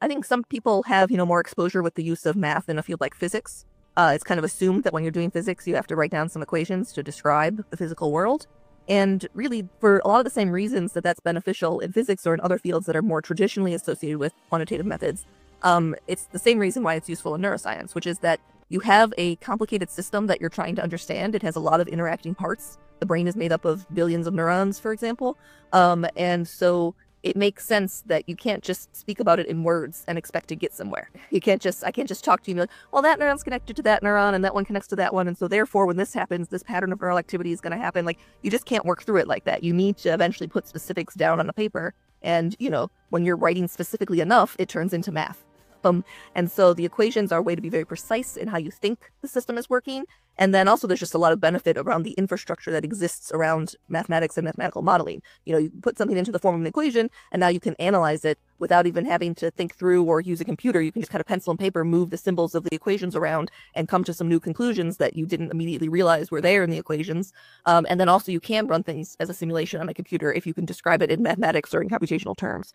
I think some people have, more exposure with the use of math in a field like physics. It's kind of assumed that when you're doing physics, you have to write down some equations to describe the physical world. And really, for a lot of the same reasons that that's beneficial in physics or in other fields that are more traditionally associated with quantitative methods, it's the same reason why it's useful in neuroscience, which is that you have a complicated system that you're trying to understand. It has a lot of interacting parts. The brain is made up of billions of neurons, for example. And so it makes sense that you can't just speak about it in words and expect to get somewhere. I can't just talk to you and be like, well, that neuron's connected to that neuron and that one connects to that one. And so therefore, when this happens, this pattern of neural activity is going to happen. Like, you just can't work through it like that. You need to eventually put specifics down on a paper. And, when you're writing specifically enough, it turns into math. And so the equations are a way to be very precise in how you think the system is working. And then also there's just a lot of benefit around the infrastructure that exists around mathematics and mathematical modeling. You put something into the form of an equation and now you can analyze it without even having to think through or use a computer. You can just kind of pencil and paper, move the symbols of the equations around and come to some new conclusions that you didn't immediately realize were there in the equations. And then also you can run things as a simulation on a computer if you can describe it in mathematics or in computational terms.